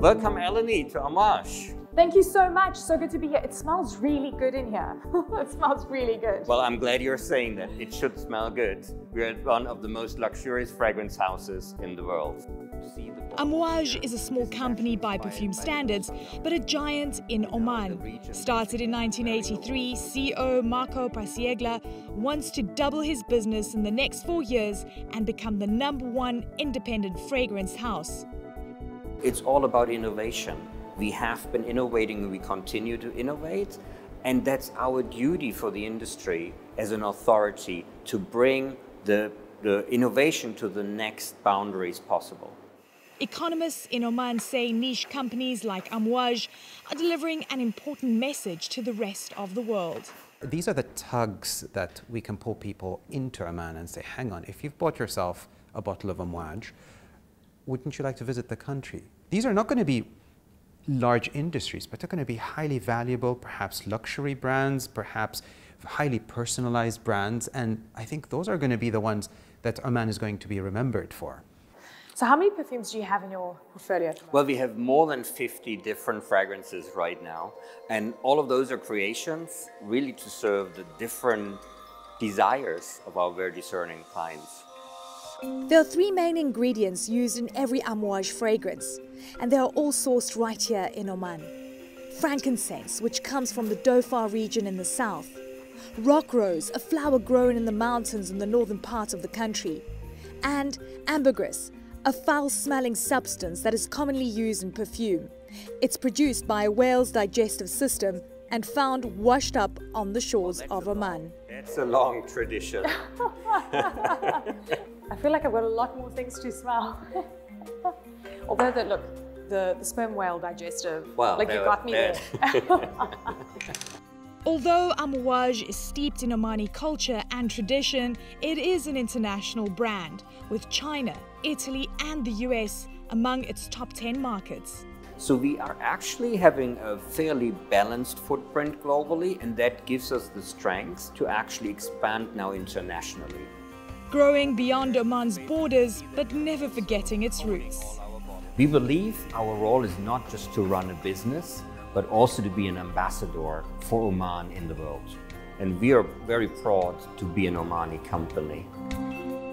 Welcome, Eleni, to Amouage. Thank you so much. So good to be here. It smells really good in here. It smells really good. Well, I'm glad you're saying that. It should smell good. We're at one of the most luxurious fragrance houses in the world. Amouage is a small company by perfume standards, but a giant in Oman. Started in 1983, CEO Marco Pasciegla wants to double his business in the next 4 years and become the #1 independent fragrance house. It's all about innovation. We have been innovating and we continue to innovate, and that's our duty for the industry as an authority to bring the innovation to the next boundaries possible. Economists in Oman say niche companies like Amouage are delivering an important message to the rest of the world. These are the tugs that we can pull people into Oman and say, hang on, if you've bought yourself a bottle of Amouage, wouldn't you like to visit the country? These are not going to be large industries, but they're going to be highly valuable, perhaps luxury brands, perhaps highly personalized brands. And I think those are going to be the ones that Oman is going to be remembered for. So how many perfumes do you have in your portfolio? Well, we have more than 50 different fragrances right now. And all of those are creations really to serve the different desires of our very discerning clients. There are 3 main ingredients used in every Amouage fragrance, and they are all sourced right here in Oman. Frankincense, which comes from the Dhofar region in the south. Rock rose, a flower grown in the mountains in the northern part of the country. And ambergris, a foul-smelling substance that is commonly used in perfume. It's produced by a whale's digestive system and found washed up on the shores of Oman. That's a long tradition. I feel like I've got a lot more things to smell. Although, look, the sperm whale digestive, well, like you got me there. Although Amouage is steeped in Omani culture and tradition, it is an international brand, with China, Italy and the US among its top 10 markets. So we are actually having a fairly balanced footprint globally, and that gives us the strength to actually expand now internationally. Growing beyond Oman's borders, but never forgetting its roots. We believe our role is not just to run a business, but also to be an ambassador for Oman in the world. And we are very proud to be an Omani company.